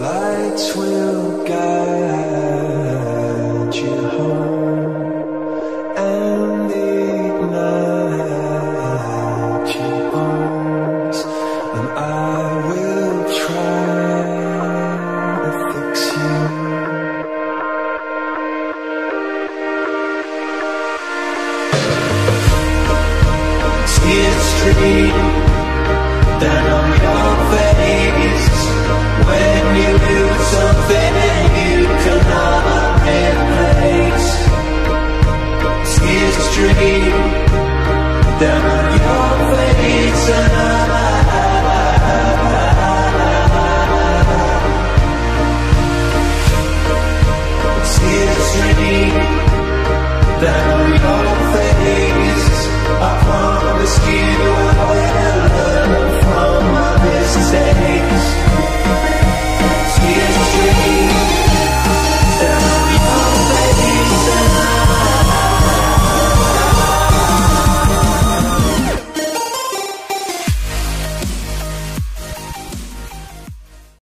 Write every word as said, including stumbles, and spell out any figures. lights will guide.